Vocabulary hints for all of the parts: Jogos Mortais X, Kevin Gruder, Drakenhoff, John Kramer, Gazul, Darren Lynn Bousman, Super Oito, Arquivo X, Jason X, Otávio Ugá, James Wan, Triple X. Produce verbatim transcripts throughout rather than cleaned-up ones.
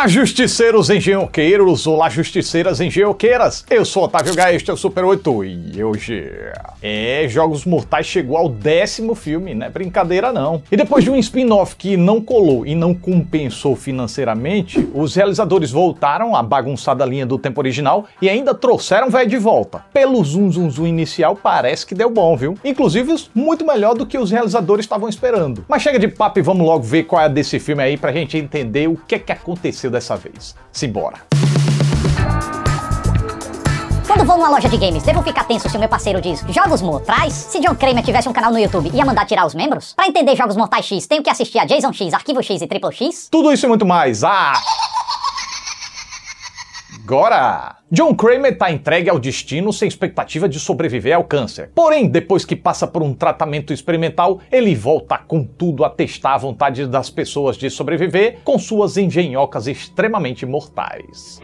Olá, justiceiros engenhoqueiros, olá, justiceiras engenhoqueiras, eu sou Otávio Ugá, este é o Super Oito e hoje... É, Jogos Mortais chegou ao décimo filme, não é brincadeira não. E depois de um spin-off que não colou e não compensou financeiramente, os realizadores voltaram à bagunçada linha do tempo original e ainda trouxeram o velho de volta. Pelo zoom zoom zoom inicial parece que deu bom, viu? Inclusive muito melhor do que os realizadores estavam esperando. Mas chega de papo e vamos logo ver qual é a desse filme aí pra gente entender o que é que aconteceu. aconteceu dessa vez. Simbora! Quando vou numa loja de games, devo ficar tenso se o meu parceiro diz Jogos Mortais? Se John Kramer tivesse um canal no YouTube, ia mandar tirar os membros? Pra entender Jogos Mortais X, tenho que assistir a Jason X, Arquivo X e Triple X? Tudo isso e muito mais. Ah! Agora! John Kramer está entregue ao destino sem expectativa de sobreviver ao câncer. Porém, depois que passa por um tratamento experimental, ele volta com tudo a testar a vontade das pessoas de sobreviver com suas engenhocas extremamente mortais.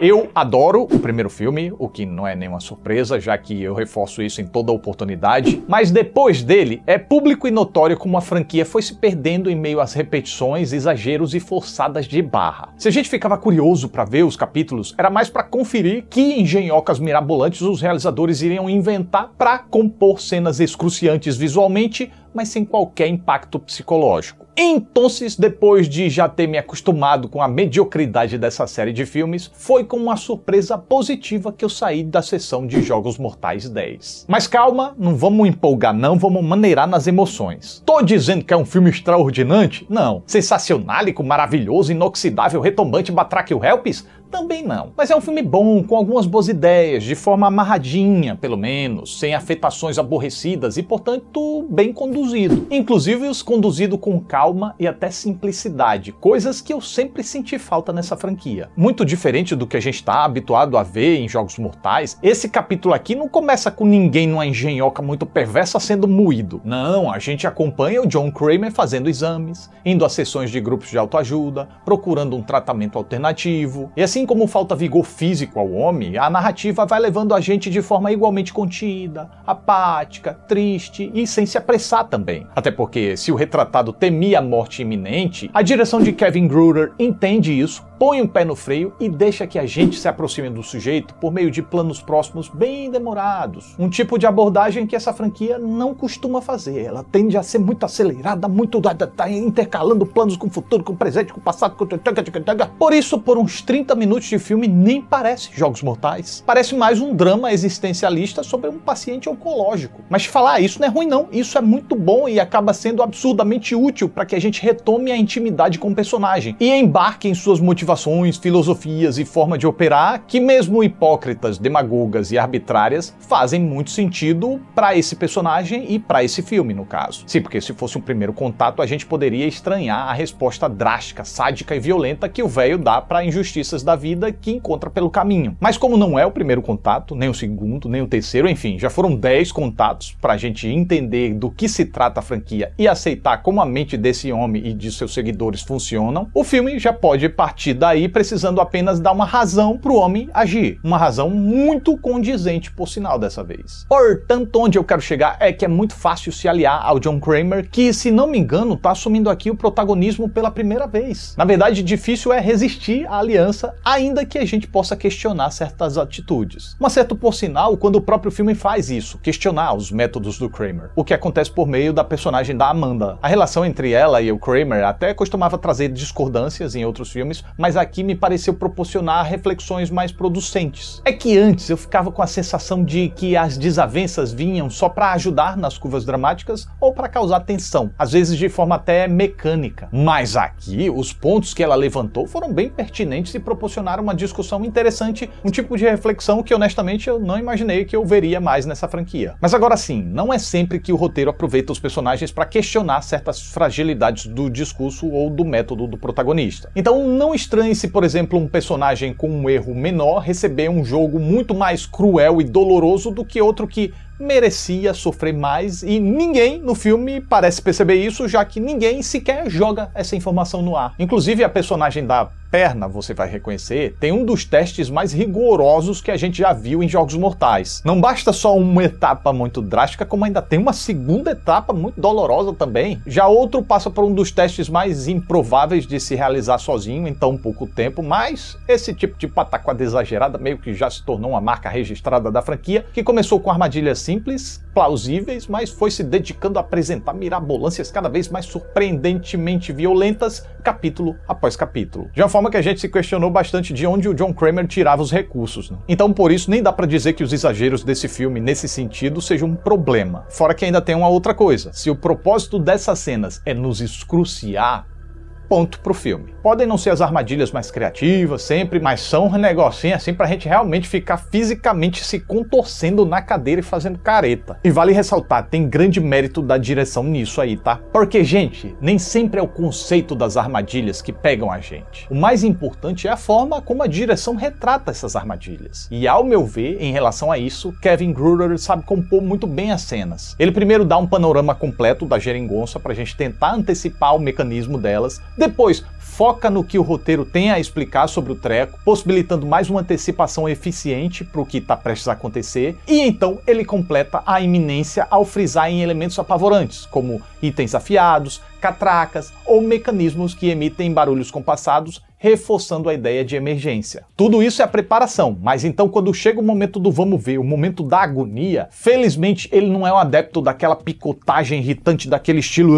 Eu adoro o primeiro filme, o que não é nenhuma surpresa, já que eu reforço isso em toda oportunidade, mas depois dele é público e notório como a franquia foi se perdendo em meio às repetições, exageros e forçadas de barra. Se a gente ficava curioso para ver os capítulos, era mais para conferir que engenhocas mirabolantes os realizadores iriam inventar para compor cenas excruciantes visualmente, mas sem qualquer impacto psicológico. Então, depois de já ter me acostumado com a mediocridade dessa série de filmes, foi com uma surpresa positiva que eu saí da sessão de Jogos Mortais dez. Mas calma, não vamos empolgar não, vamos maneirar nas emoções. Tô dizendo que é um filme extraordinante? Não. Sensacionálico, maravilhoso, inoxidável, retombante, batraque o Helps? Também não. Mas é um filme bom, com algumas boas ideias, de forma amarradinha, pelo menos, sem afetações aborrecidas e, portanto, bem conduzido. Inclusive, os conduzido com calma e até simplicidade, coisas que eu sempre senti falta nessa franquia. Muito diferente do que a gente está habituado a ver em Jogos Mortais, esse capítulo aqui não começa com ninguém numa engenhoca muito perversa sendo moído. Não, a gente acompanha o John Kramer fazendo exames, indo a sessões de grupos de autoajuda, procurando um tratamento alternativo, e assim como falta vigor físico ao homem, a narrativa vai levando a gente de forma igualmente contida, apática, triste e sem se apressar também. Até porque, se o retratado temia a morte iminente, a direção de Kevin Gruder entende isso, põe um pé no freio e deixa que a gente se aproxime do sujeito por meio de planos próximos bem demorados. Um tipo de abordagem que essa franquia não costuma fazer. Ela tende a ser muito acelerada, muito intercalando planos com o futuro, com o presente, com o passado, com... Por isso, por uns trinta minutos de filme nem parece Jogos Mortais. Parece mais um drama existencialista sobre um paciente oncológico. Mas falar isso não é ruim não, isso é muito bom e acaba sendo absurdamente útil para que a gente retome a intimidade com o personagem e embarque em suas motivações, filosofias e forma de operar que mesmo hipócritas, demagogas e arbitrárias fazem muito sentido para esse personagem e para esse filme, no caso. Sim, porque se fosse um primeiro contato a gente poderia estranhar a resposta drástica, sádica e violenta que o velho dá para injustiças da vida que encontra pelo caminho. Mas como não é o primeiro contato, nem o segundo, nem o terceiro, enfim, já foram dez contatos para a gente entender do que se trata a franquia e aceitar como a mente desse homem e de seus seguidores funcionam, o filme já pode partir daí precisando apenas dar uma razão para o homem agir. Uma razão muito condizente, por sinal, dessa vez. Portanto, onde eu quero chegar é que é muito fácil se aliar ao John Kramer, que, se não me engano, está assumindo aqui o protagonismo pela primeira vez. Na verdade, difícil é resistir à aliança, ainda que a gente possa questionar certas atitudes. Um acerto, por sinal, quando o próprio filme faz isso, questionar os métodos do Kramer, o que acontece por meio da personagem da Amanda. A relação entre ela e o Kramer até costumava trazer discordâncias em outros filmes, mas aqui me pareceu proporcionar reflexões mais producentes. É que antes eu ficava com a sensação de que as desavenças vinham só para ajudar nas curvas dramáticas ou para causar tensão, às vezes de forma até mecânica. Mas aqui, os pontos que ela levantou foram bem pertinentes e proporcionaram uma discussão interessante, um tipo de reflexão que honestamente eu não imaginei que eu veria mais nessa franquia. Mas agora sim, não é sempre que o roteiro aproveita os personagens para questionar certas fragilidades do discurso ou do método do protagonista. Então não estranhe se, por exemplo, um personagem com um erro menor receber um jogo muito mais cruel e doloroso do que outro que, merecia sofrer mais, e ninguém no filme parece perceber isso, já que ninguém sequer joga essa informação no ar. Inclusive a personagem da perna, você vai reconhecer, tem um dos testes mais rigorosos que a gente já viu em Jogos Mortais. Não basta só uma etapa muito drástica, como ainda tem uma segunda etapa muito dolorosa também. Já outro passa por um dos testes mais improváveis de se realizar sozinho em tão pouco tempo, mas esse tipo de pataquada exagerada meio que já se tornou uma marca registrada da franquia, que começou com armadilhas simples, plausíveis, mas foi se dedicando a apresentar mirabolâncias cada vez mais surpreendentemente violentas, capítulo após capítulo. De uma forma que a gente se questionou bastante de onde o John Kramer tirava os recursos, né? Então por isso nem dá pra dizer que os exageros desse filme nesse sentido sejam um problema. Fora que ainda tem uma outra coisa: se o propósito dessas cenas é nos excruciar, ponto pro filme. Podem não ser as armadilhas mais criativas sempre, mas são um negocinho assim pra gente realmente ficar fisicamente se contorcendo na cadeira e fazendo careta. E vale ressaltar, tem grande mérito da direção nisso aí, tá? Porque, gente, nem sempre é o conceito das armadilhas que pegam a gente. O mais importante é a forma como a direção retrata essas armadilhas. E ao meu ver, em relação a isso, Kevin Gruder sabe compor muito bem as cenas. Ele primeiro dá um panorama completo da geringonça pra gente tentar antecipar o mecanismo delas. Depois, foca no que o roteiro tem a explicar sobre o treco, possibilitando mais uma antecipação eficiente para o que está prestes a acontecer, e então ele completa a iminência ao frisar em elementos apavorantes, como itens afiados, catracas ou mecanismos que emitem barulhos compassados, reforçando a ideia de emergência. Tudo isso é a preparação, mas então quando chega o momento do vamos ver, o momento da agonia, felizmente ele não é um adepto daquela picotagem irritante, daquele estilo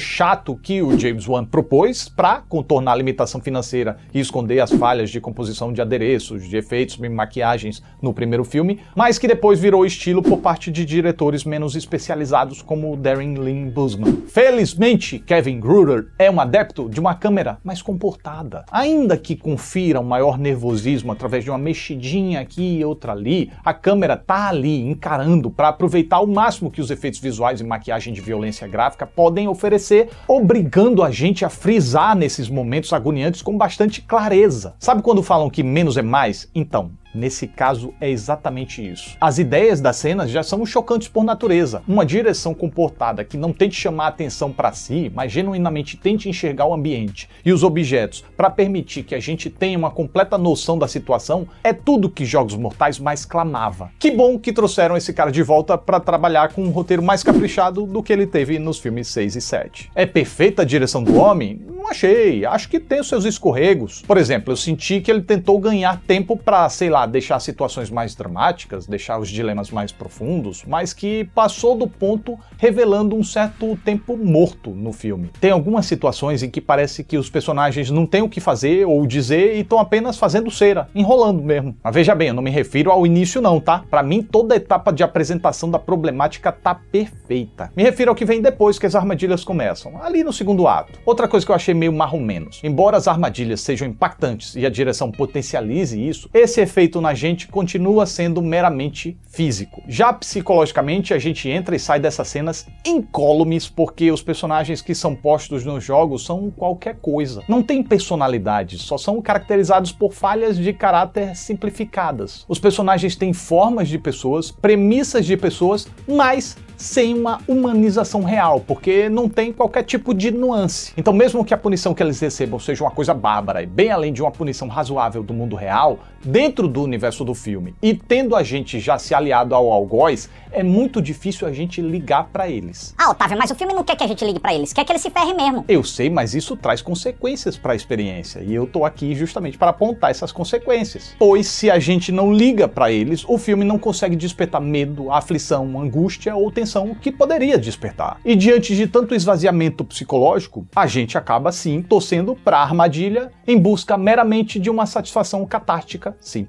chato que o James Wan propôs para contornar a limitação financeira e esconder as falhas de composição de adereços, de efeitos e maquiagens no primeiro filme, mas que depois virou estilo por parte de diretores menos especializados como o Darren Lynn Bousman. Felizmente, Kevin Gruder é um adepto de uma câmera mais comportada, ainda que confira um maior nervosismo através de uma mexidinha aqui e outra ali. A câmera tá ali encarando para aproveitar ao máximo que os efeitos visuais e maquiagem de violência gráfica podem oferecer, obrigando a gente a frisar nesses momentos agoniantes com bastante clareza. Sabe quando falam que menos é mais? Então, nesse caso é exatamente isso. As ideias das cenas já são chocantes por natureza. Uma direção comportada que não tente chamar a atenção para si, mas genuinamente tente enxergar o ambiente e os objetos para permitir que a gente tenha uma completa noção da situação, é tudo que Jogos Mortais mais clamava. Que bom que trouxeram esse cara de volta para trabalhar com um roteiro mais caprichado do que ele teve nos filmes seis e sete. É perfeita a direção do homem? Não achei. Acho que tem os seus escorregos. Por exemplo, eu senti que ele tentou ganhar tempo para, sei lá, deixar situações mais dramáticas, deixar os dilemas mais profundos, mas que passou do ponto, revelando um certo tempo morto no filme. Tem algumas situações em que parece que os personagens não têm o que fazer ou dizer e estão apenas fazendo cera, enrolando mesmo. Mas veja bem, eu não me refiro ao início não, tá? Pra mim, toda a etapa de apresentação da problemática tá perfeita. Me refiro ao que vem depois que as armadilhas começam, ali no segundo ato. Outra coisa que eu achei meio marrom-menos: embora as armadilhas sejam impactantes e a direção potencialize isso, esse efeito feito na gente continua sendo meramente físico. Já psicologicamente, a gente entra e sai dessas cenas incólumes, porque os personagens que são postos nos jogos são qualquer coisa. Não tem personalidade, só são caracterizados por falhas de caráter simplificadas. Os personagens têm formas de pessoas, premissas de pessoas, mas sem uma humanização real, porque não tem qualquer tipo de nuance. Então, mesmo que a punição que eles recebam seja uma coisa bárbara e bem além de uma punição razoável do mundo real, dentro do universo do filme, e tendo a gente já se aliado ao algoz, é muito difícil a gente ligar pra eles. Ah, Otávio, mas o filme não quer que a gente ligue pra eles, quer que eles se ferrem mesmo. Eu sei, mas isso traz consequências pra experiência, e eu tô aqui justamente para apontar essas consequências. Pois se a gente não liga pra eles, o filme não consegue despertar medo, aflição, angústia ou tensão que poderia despertar. E diante de tanto esvaziamento psicológico, a gente acaba sim torcendo pra armadilha em busca meramente de uma satisfação catártica simples.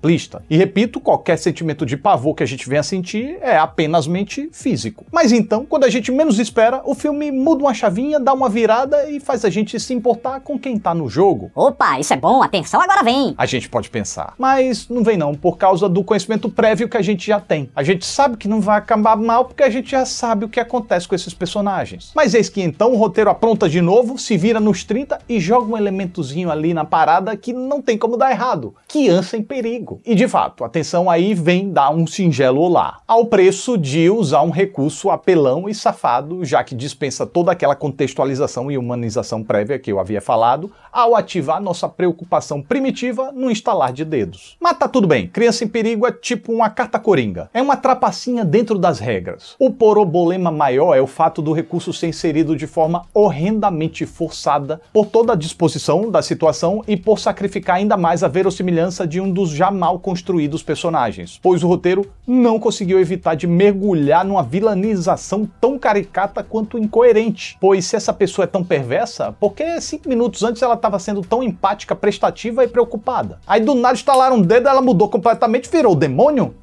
E repito, qualquer sentimento de pavor que a gente venha sentir é apenas mente físico. Mas então, quando a gente menos espera, o filme muda uma chavinha, dá uma virada e faz a gente se importar com quem tá no jogo. Opa, isso é bom, atenção, agora vem! A gente pode pensar, mas não vem não, por causa do conhecimento prévio que a gente já tem. A gente sabe que não vai acabar mal porque a gente já sabe o que acontece com esses personagens. Mas eis que então o roteiro apronta de novo, se vira nos trinta e joga um elementozinho ali na parada que não tem como dar errado. Criança em perigo. E de fato, a tensão aí vem dar um singelo olá, ao preço de usar um recurso apelão e safado, já que dispensa toda aquela contextualização e humanização prévia que eu havia falado, ao ativar nossa preocupação primitiva no instalar de dedos. Mas tá tudo bem, criança em perigo é tipo uma carta coringa. É uma trapacinha dentro das regras. O problema maior é o fato do recurso ser inserido de forma horrendamente forçada por toda a disposição da situação e por sacrificar ainda mais a verossimilhança de um dos já mal construídos personagens, pois o roteiro não conseguiu evitar de mergulhar numa vilanização tão caricata quanto incoerente, pois se essa pessoa é tão perversa, porque cinco minutos antes ela estava sendo tão empática, prestativa e preocupada? Aí do nada estalaram um dedo, ela mudou completamente, virou o demônio?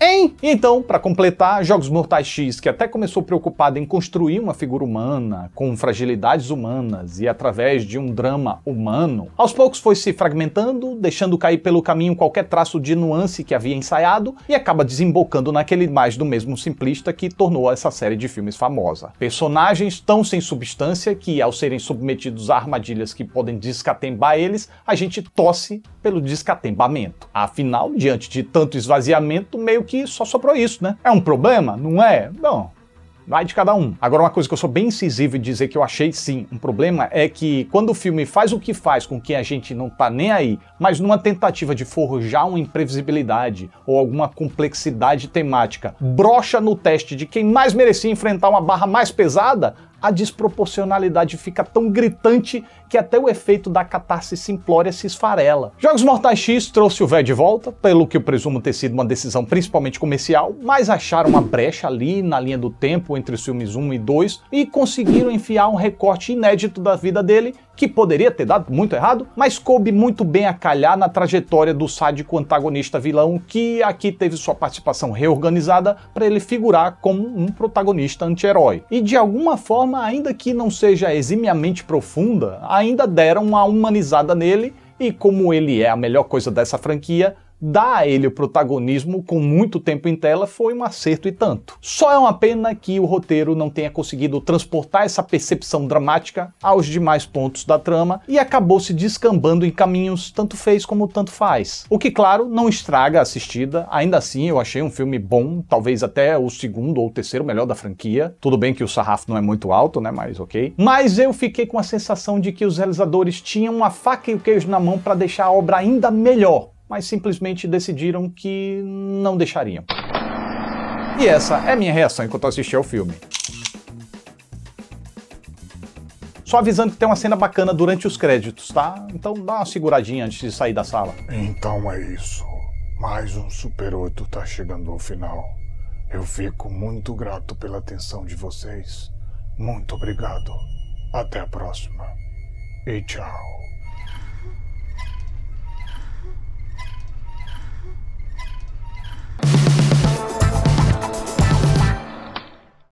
Hein? E então, para completar, Jogos Mortais X, que até começou preocupado em construir uma figura humana, com fragilidades humanas e através de um drama humano, aos poucos foi se fragmentando, deixando cair pelo caminho qualquer traço de nuance que havia ensaiado e acaba desembocando naquele mais do mesmo simplista que tornou essa série de filmes famosa. Personagens tão sem substância que, ao serem submetidos a armadilhas que podem descatembar eles, a gente tosse pelo descatembamento. Afinal, diante de tanto esvaziamento, meio que só sobrou isso, né? É um problema? Não é? Bom, vai de cada um. Agora, uma coisa que eu sou bem incisivo em dizer que eu achei sim um problema é que quando o filme faz o que faz com que a gente não tá nem aí, mas numa tentativa de forjar uma imprevisibilidade ou alguma complexidade temática, brocha no teste de quem mais merecia enfrentar uma barra mais pesada, a desproporcionalidade fica tão gritante que até o efeito da catarse simplória se esfarela. Jogos Mortais X trouxe o véio de volta, pelo que eu presumo ter sido uma decisão principalmente comercial, mas acharam uma brecha ali na linha do tempo entre os filmes um e dois e conseguiram enfiar um recorte inédito da vida dele, que poderia ter dado muito errado, mas coube muito bem a calhar na trajetória do sádico antagonista vilão, que aqui teve sua participação reorganizada para ele figurar como um protagonista anti-herói. E de alguma forma, ainda que não seja eximiamente profunda, ainda deram uma humanizada nele e, como ele é a melhor coisa dessa franquia, dar a ele o protagonismo com muito tempo em tela foi um acerto e tanto. Só é uma pena que o roteiro não tenha conseguido transportar essa percepção dramática aos demais pontos da trama e acabou se descambando em caminhos tanto fez como tanto faz. O que, claro, não estraga a assistida. Ainda assim, eu achei um filme bom, talvez até o segundo ou terceiro melhor da franquia. Tudo bem que o sarrafo não é muito alto, né? Mas ok. Mas eu fiquei com a sensação de que os realizadores tinham uma faca e o queijo na mão para deixar a obra ainda melhor, mas simplesmente decidiram que não deixariam. E essa é a minha reação enquanto assisti ao filme. Só avisando que tem uma cena bacana durante os créditos, tá? Então dá uma seguradinha antes de sair da sala. Então é isso. Mais um Super oito tá chegando ao final. Eu fico muito grato pela atenção de vocês. Muito obrigado. Até a próxima. E tchau.